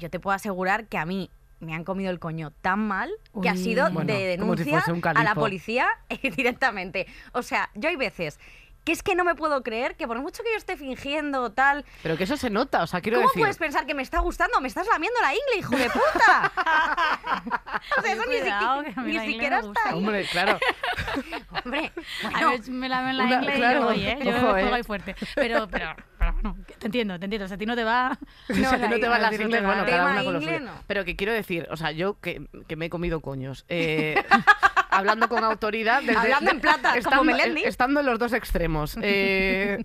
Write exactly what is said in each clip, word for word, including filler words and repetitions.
yo te puedo asegurar que a mí me han comido el coño tan mal que Uy, ha sido bueno, de denuncia si a la policía directamente. O sea, yo hay veces que es que no me puedo creer que por mucho que yo esté fingiendo tal... Pero que eso se nota, o sea, quiero ¿cómo decir... ¿Cómo puedes pensar que me está gustando? ¡Me estás lamiendo la ingle, hijo de puta! O sea, eso cuidado, ni, si... ni siquiera está ahí. Hombre, claro. Hombre, bueno, a ver, me lamen la ingle claro, y yo voy, ¿eh? Yo ojo, me pongo ahí fuerte. Pero, pero... Bueno, te entiendo, te entiendo. O sea, a ti no te va... No, o sea, a ti no te van las ingles, bueno, cada una con los suyos. Pero que quiero decir, o sea, yo que, que me he comido coños. Eh, hablando con autoridad... Desde, hablando en plata, estando, como Melendi. Estando en los dos extremos. Eh,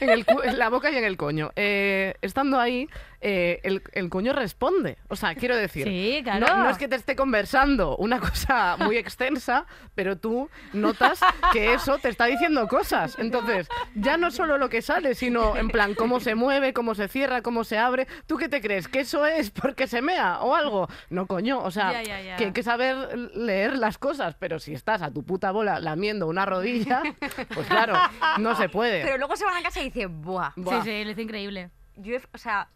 en, el, en la boca y en el coño. Eh, estando ahí, eh, el, el coño responde. O sea, quiero decir... Sí, claro. No, no es que te esté conversando una cosa muy extensa, pero tú notas que eso te está diciendo cosas. Entonces, ya no solo lo que sale, sino en plan, cómo se mueve, cómo se cierra, cómo se abre. ¿Tú qué te crees? ¿Que eso es porque se mea o algo? No, coño, o sea, ya, ya, ya. que hay que saber leer las cosas, pero si estás a tu puta bola lamiendo una rodilla, pues claro, no se puede. Pero luego se van a casa y dicen, ¡buah! Buah. Sí, sí, es increíble. Yo, o sea...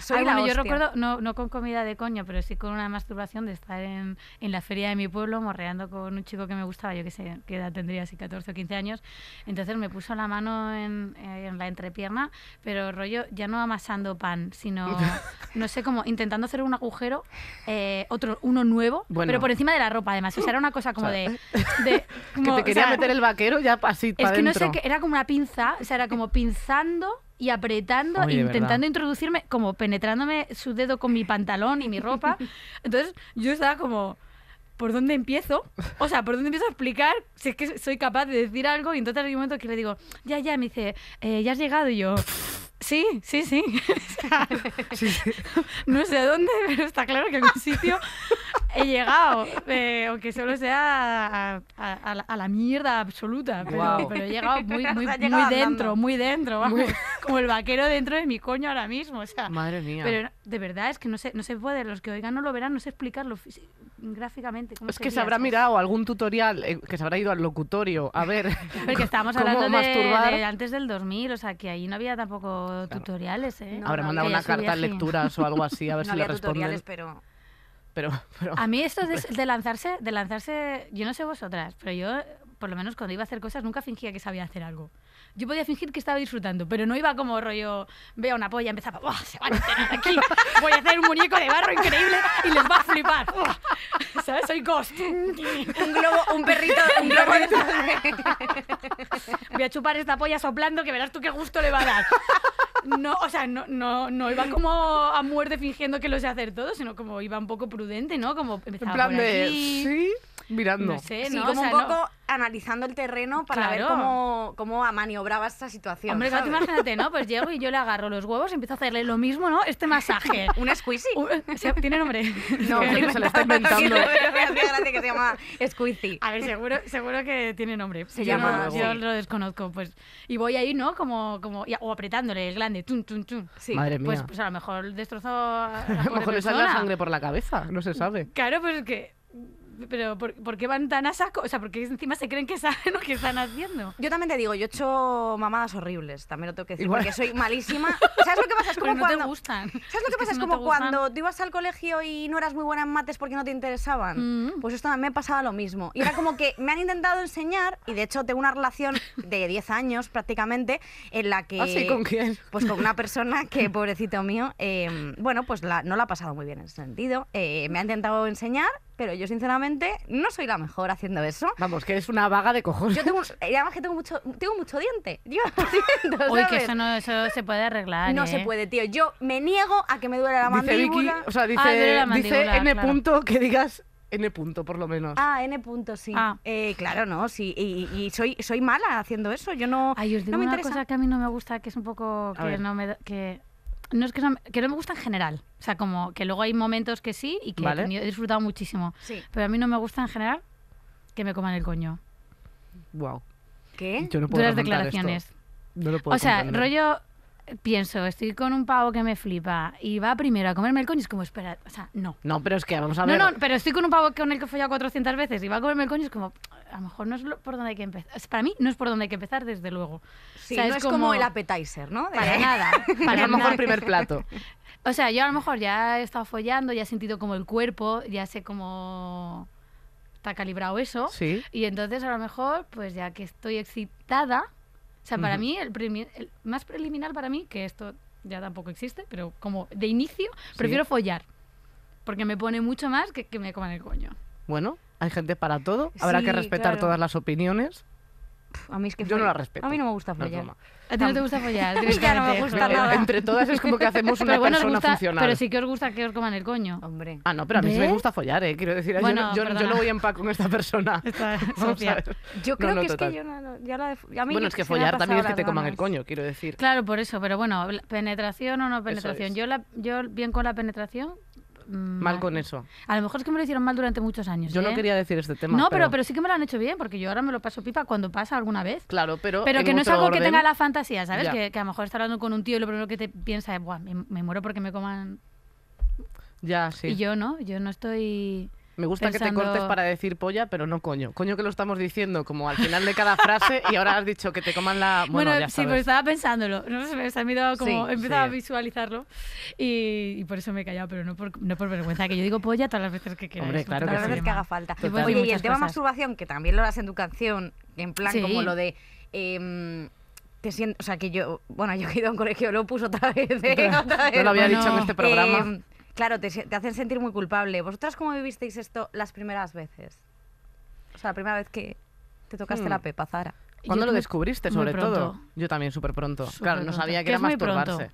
Soy Ay, bueno, yo recuerdo, no, no con comida de coño, pero sí con una masturbación de estar en, en la feria de mi pueblo morreando con un chico que me gustaba, yo que sé, qué edad tendría, así catorce o quince años. Entonces me puso la mano en, en la entrepierna, pero rollo ya no amasando pan, sino, no sé cómo, intentando hacer un agujero, eh, otro, uno nuevo, bueno. pero por encima de la ropa además. O sea, era una cosa como o sea, de... de como, que te quería o sea, meter el vaquero ya así para adentro. Es que no sé, que era como una pinza, o sea, era como pinzando... y apretando, Oye, intentando ¿verdad? introducirme, como penetrándome su dedo con mi pantalón y mi ropa. Entonces yo estaba como, ¿por dónde empiezo? O sea, ¿por dónde empiezo a explicar si es que soy capaz de decir algo? Y entonces hay un momento que le digo, ya, ya, me dice, eh, ¿ya has llegado? Y yo... Sí, sí, sí. sí, sí. No sé a dónde, pero está claro que a algún sitio he llegado. Eh, aunque solo sea a, a, a la mierda absoluta. Pero, wow. pero he llegado muy, muy, muy llegado dentro, andando. muy dentro. Vamos, muy... Como el vaquero dentro de mi coño ahora mismo. O sea, madre mía. Pero de verdad es que no se, no se puede. Los que oigan no lo verán, no sé explicarlo físico. gráficamente. ¿Cómo es sería? Que se habrá mirado algún tutorial, eh, que se habrá ido al locutorio a ver Porque estábamos hablando de, masturbar. De antes del dos mil, o sea, que ahí no había tampoco claro. tutoriales, ¿eh? No, habrá no, mandado una carta de lecturas o algo así, a ver no si le responden. No había tutoriales, pero... Pero, pero... A mí esto de, de lanzarse, de lanzarse, yo no sé vosotras, pero yo, por lo menos cuando iba a hacer cosas, nunca fingía que sabía hacer algo. Yo podía fingir que estaba disfrutando, pero no iba como rollo, veo una polla, empezaba, ¡buah, se van a enterar aquí! Voy a hacer un muñeco de barro increíble y les va a flipar. ¡Buah! ¿Sabes? Soy Ghost. Un globo, un perrito, un globo de... Voy a chupar esta polla soplando que verás tú qué gusto le va a dar. No, o sea, no, no, no iba como a muerte fingiendo que lo sé hacer todo, sino como iba un poco prudente, ¿no? Como empezaba en plan por de, aquí, sí, mirando. No sé, sí, ¿no? Como o sea, un poco no... analizando el terreno para claro. ver cómo, cómo maniobraba esta situación. Hombre, ¿sabes? Imagínate, ¿no? Pues llego y yo le agarro los huevos y empiezo a hacerle lo mismo, ¿no? Este masaje. ¿Un squeezy? ¿Tiene nombre? No, no se lo está inventando. Me hace gracia que se llama squeezy. A ver, seguro, seguro que tiene nombre. Se yo llama. No, yo lo desconozco, pues. Y voy ahí, ¿no? Como, como, y, o apretándole el glande. Tum, tum, tum. Sí. Madre mía. Pues, pues a lo mejor destrozo a, a lo mejor le sale la sangre por la cabeza. No se sabe. Claro, pues es que... Pero ¿por, ¿por qué van tan a saco? O sea, porque encima se creen que saben lo que están haciendo. Yo también te digo, yo he hecho mamadas horribles, también lo tengo que decir, Igual. porque soy malísima. ¿Sabes lo que pasa? Es como no cuando... te gustan. ¿Sabes lo es que, que pasa? Si es no como te cuando tú ibas al colegio y no eras muy buena en mates porque no te interesaban. Mm. Pues esto a mí me pasaba lo mismo. Y era como que me han intentado enseñar, y de hecho tengo una relación de diez años prácticamente, en la que... ¿Ah, sí? ¿Con quién? Pues con una persona que, pobrecito mío, eh, bueno, pues la, no la ha pasado muy bien en ese sentido. Eh, me ha intentado enseñar, pero yo sinceramente no soy la mejor haciendo eso. Vamos, que eres una vaga de cojones. Yo tengo, además que tengo mucho, tengo mucho diente. Yo siento, ¿sabes? Uy, que eso no eso se puede arreglar, No ¿eh? se puede, tío. Yo me niego a que me duele la mandíbula. Dice Vicky, o sea, dice, ah, duele la mandíbula, dice N claro. punto que digas... N punto, por lo menos. Ah, N punto, sí. Ah. Eh, claro, no, sí. Y, y soy, soy mala haciendo eso. Yo no, Ay, os digo no me una interesa. cosa que a mí no me gusta, que es un poco... Que no me... Que... No es que, son, que no me gusta en general. O sea, como que luego hay momentos que sí y que vale. he, tenido, he disfrutado muchísimo. Sí. Pero a mí no me gusta en general que me coman el coño. Wow. ¿Qué? Yo no puedo Duras declaraciones. Esto. No lo puedo O sea, contarme. rollo... Pienso, estoy con un pavo que me flipa y va primero a comerme el coño, es como, espera, o sea, no. No, pero es que vamos a ver... No, no, pero estoy con un pavo con el que he follado cuatrocientas veces y va a comerme el coño, es como, a lo mejor no es por donde hay que empezar. Para mí no es por donde hay que empezar, desde luego. Sí, o sea, no es como... como el appetizer, ¿no? Para nada. Para es a lo mejor el primer plato. O sea, yo a lo mejor ya he estado follando, ya he sentido como el cuerpo, ya sé cómo está calibrado eso. Sí. Y entonces a lo mejor, pues ya que estoy excitada, o sea, para uh-huh. mí, el, prelimi- el más preliminar para mí, que esto ya tampoco existe, pero como de inicio, prefiero sí. follar. Porque me pone mucho más que que me coman el coño. Bueno, hay gente para todo, habrá sí, que respetar claro. todas las opiniones. A mí es que yo no la respeto. A mí no me gusta follar. No, a ti no te gusta follar. Ya no me gusta nada. Entre todas es como que hacemos una bueno, persona gusta, funcional. Pero sí que os gusta que os coman el coño. Hombre. Ah, no, pero a mí ¿ves? Sí me gusta follar, eh. Quiero decir, bueno, yo, yo, yo lo voy en paz con esta persona. Esta socia. Yo creo no, no, que es total. Que yo no, no, ya la de, a mí bueno, es que follar también es que te coman el coño, quiero decir. Claro, por eso, pero bueno, penetración o no penetración. Es. Yo la, yo bien con la penetración. Mal, mal con eso. A lo mejor es que me lo hicieron mal durante muchos años. Yo ¿eh? No quería decir este tema. No, pero, pero, pero sí que me lo han hecho bien, porque yo ahora me lo paso pipa cuando pasa alguna vez. Claro, pero. Pero que no es algo orden... que tenga la fantasía, ¿sabes? Que, que a lo mejor está hablando con un tío y lo primero que te piensa es, buah, me, me muero porque me coman. Ya, sí. Y yo no, yo no estoy. Me gusta pensando... que te cortes para decir polla, pero no coño. Coño que lo estamos diciendo como al final de cada frase y ahora has dicho que te coman la... Bueno, bueno ya sí, sabes. Pues estaba pensándolo. No sé, se me ha ido como... Sí, empezaba sí. a visualizarlo y, y por eso me he callado, pero no por, no por vergüenza. Que yo digo polla todas las veces que quieras. Hombre, claro todas que las sí. veces que haga falta. Total. Oye, y el tema cosas. Masturbación, que también lo das en tu canción, en plan sí. como lo de... Eh, te siento, o sea, que yo... Bueno, yo he ido a un colegio, lo puso otra vez. ¿eh? Otra vez. No lo había bueno, dicho en este programa. Eh, Claro, te, te hacen sentir muy culpable. ¿Vosotras cómo vivisteis esto las primeras veces? O sea, la primera vez que te tocaste hmm. la pepa, Zara. ¿Cuándo lo descubriste, sobre todo? Yo también, súper pronto. Super claro, pronto. No sabía que era masturbarse.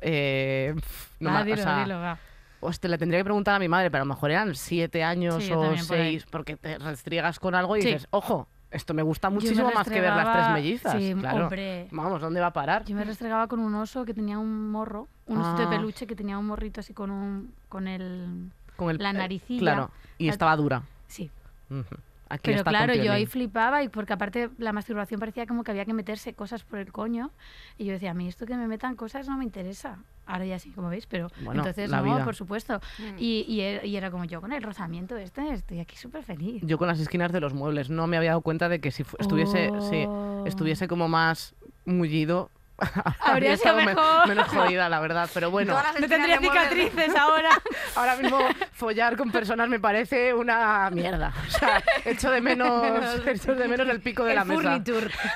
Eh, no, ah, dilo, o sea, dilo, va. Hostia, le tendría que preguntar a mi madre, pero a lo mejor eran siete años sí, o seis, por porque te restriegas con algo y sí. dices, ojo, esto me gusta muchísimo me más que ver las tres mellizas. Sí, claro. Hombre. Vamos, ¿dónde va a parar? Yo me restregaba con un oso que tenía un morro, un ah. osito de peluche que tenía un morrito así con un con el, con el la naricilla. Eh, claro, y la, estaba dura. Sí. Uh-huh. Aquí pero está claro, yo ahí flipaba, y porque aparte la masturbación parecía como que había que meterse cosas por el coño, y yo decía, a mí esto que me metan cosas no me interesa. Ahora ya sí, como veis, pero bueno, entonces no, vida. Por supuesto. Y, y, y era como yo con el rozamiento este, estoy aquí súper feliz. Yo con las esquinas de los muebles, no me había dado cuenta de que si fu- estuviese, oh. sí, estuviese como más mullido, habría sido mejor. Me, menos jodida, la verdad, pero bueno. No tendría cicatrices ahora. Ahora mismo follar con personas me parece una mierda. O sea, echo de menos, echo de menos el pico de el la furniture. Mesa.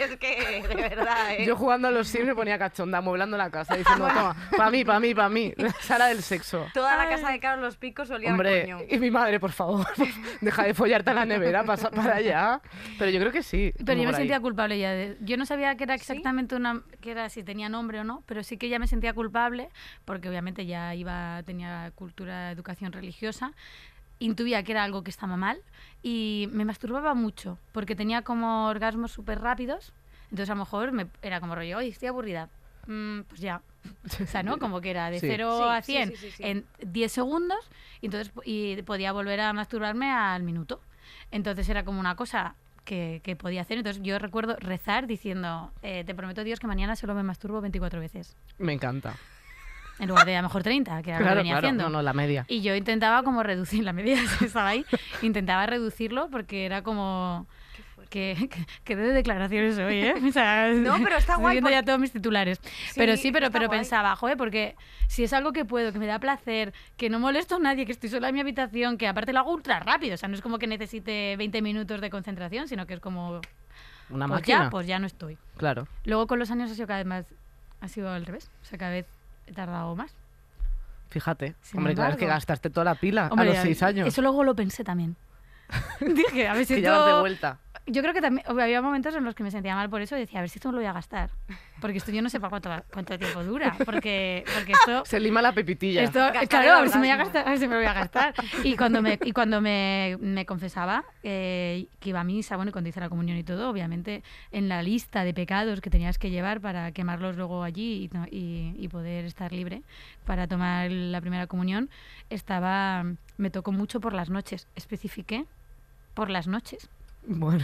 Es que, de verdad, ¿eh? Yo jugando a los Sims me ponía cachonda, mueblando la casa, diciendo, toma, pa' mí, pa' mí, pa' mí. La sala del sexo. Toda la casa de Carlos los picos olía a coño. Y mi madre, por favor, deja de follarte a la nevera, pasa para allá. Pero yo creo que sí. Pero yo me ahí. Sentía culpable ya. De... Yo no sabía que era exactamente ¿sí? una... que era si tenía nombre o no, pero sí que ya me sentía culpable, porque obviamente ya iba tenía cultura, educación religiosa. Intuía que era algo que estaba mal y me masturbaba mucho porque tenía como orgasmos súper rápidos. Entonces, a lo mejor me, era como rollo, oye, estoy aburrida. Mm, pues ya. O sea, ¿no? Como que era de sí. cero a cien sí, sí, sí, sí, sí. en diez segundos y, entonces, y podía volver a masturbarme al minuto. Entonces, era como una cosa que, que podía hacer. Entonces, yo recuerdo rezar diciendo, eh, te prometo, Dios, que mañana solo me masturbo veinticuatro veces. Me encanta. En lugar de a lo mejor treinta, que era claro, lo que venía claro, haciendo. No, no, la media. Y yo intentaba como reducir, la media estaba ahí, intentaba reducirlo porque era como... Qué que, que, que de declaraciones hoy, ¿eh? O sea, no, pero está guay. Estoy viendo por... ya todos mis titulares. Sí, pero sí, pero, pero pensaba, joder, porque si es algo que puedo, que me da placer, que no molesto a nadie, que estoy sola en mi habitación, que aparte lo hago ultra rápido, o sea, no es como que necesite veinte minutos de concentración, sino que es como... Una pues máquina. Ya, pues ya no estoy. Claro. Luego con los años ha sido cada vez más... Ha sido al revés, o sea, cada vez... He tardado más. Fíjate. Sin hombre, embargo, claro, es que gastaste toda la pila hombre, a los seis años. Eso luego lo pensé también. Dije, a ver si esto... de vuelta. Yo creo que también había momentos en los que me sentía mal por eso y decía, a ver si esto me lo voy a gastar. Porque esto yo no sé para cuánto, cuánto tiempo dura. Porque, porque esto... Se lima la pepitilla. Esto, claro, a ver si me voy a gastar. A ver si me lo voy a gastar. Y cuando me, y cuando me, me confesaba eh, que iba a misa, bueno, y cuando hice la comunión y todo, obviamente en la lista de pecados que tenías que llevar para quemarlos luego allí y, no, y, y poder estar libre para tomar la primera comunión, estaba... Me tocó mucho por las noches. Especifiqué por las noches. Bueno,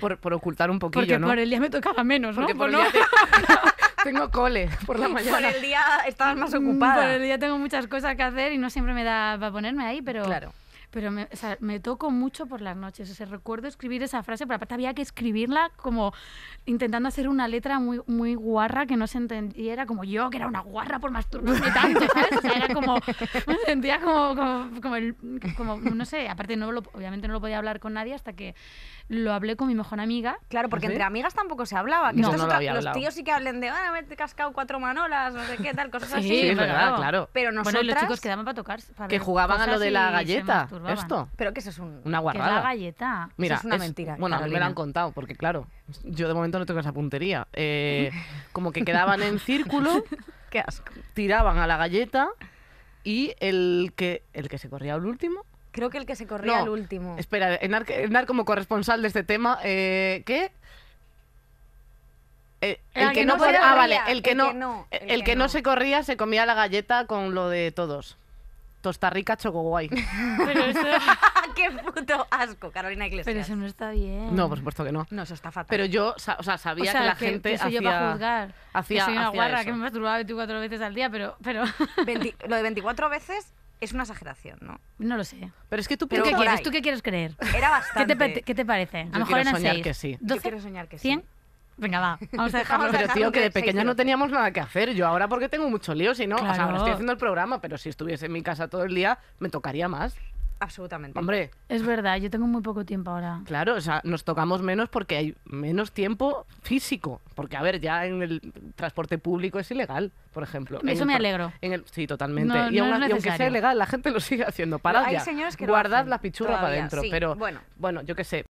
por, por ocultar un poquillo, porque ¿no? Porque por el día me tocaba menos, ¿no? Porque por ¿no? el día te... tengo cole por la mañana. Por el día estabas más ocupada. Por el día tengo muchas cosas que hacer y no siempre me da para ponerme ahí, pero... Claro. pero me, o sea, me toco mucho por las noches. O sea, recuerdo escribir esa frase, pero aparte había que escribirla como intentando hacer una letra muy, muy guarra que no se entendiera, como yo, que era una guarra por masturbarme tanto, ¿sabes? O sea, era como, me sentía como, como, como, el, como no sé, aparte no lo, obviamente no lo podía hablar con nadie hasta que lo hablé con mi mejor amiga. Claro, porque ¿sí? entre amigas tampoco se hablaba. Que no, esto no es lo otra, los hablado. Tíos sí que hablen de, ah, me he cascado cuatro manolas, no sé qué, tal, cosas sí, así. Sí, es verdad, claro. Pero nosotras... Bueno, y los chicos quedaban para tocar. Para que jugaban a lo de la galleta, esto. Pero que eso es un, una guarrada. La galleta. Mira, eso es una es, mentira. Bueno, Carolina. A mí me la han contado, porque claro, yo de momento no tengo esa puntería. Eh, como que quedaban en círculo, qué asco. Tiraban a la galleta y el que, el que se corría al último... Creo que el que se corría no, al último. Espera, Enar, Enar como corresponsal de este tema, eh, ¿qué? El, el, el que, que no, no podía, corría, ah, vale, el que el no, que no el, el que, que no. no se corría se comía la galleta con lo de todos. Tosta Rica, Chocoguay. Pero eso... ¡Qué puto asco, Carolina Iglesias! Pero eso no está bien. No, por supuesto que no. No, eso está fatal. Pero yo o sea, sabía o sea, que la que, gente que hacía... yo para juzgar. Hacía, que soy una hacía guarra, eso. Que me masturbaba veinticuatro veces al día, pero... pero... veinte, lo de veinticuatro veces... Es una exageración, ¿no? No lo sé. Pero es que tú... ¿Tú qué quieres? ¿Tú qué quieres creer? Era bastante. ¿Qué te, qué te parece? A lo mejor eran seis. Que sí. doce Yo quiero soñar que sí. ¿cien? Venga, va. Vamos a dejarlo. Pero tío, que de pequeña no teníamos nada que hacer. Yo ahora porque tengo mucho lío, si no... Claro. O sea, ahora estoy haciendo el programa, pero si estuviese en mi casa todo el día, me tocaría más. Absolutamente. Hombre. Es verdad, yo tengo muy poco tiempo ahora. Claro, o sea, nos tocamos menos porque hay menos tiempo físico. Porque, a ver, ya en el transporte público es ilegal, por ejemplo. Eso en me el, alegro. En el, sí, totalmente. No, y, no una, y aunque sea ilegal, la gente lo sigue haciendo. Parad ya, señores que guardad la pichurra todavía, para adentro. Sí, pero, bueno. bueno, yo qué sé.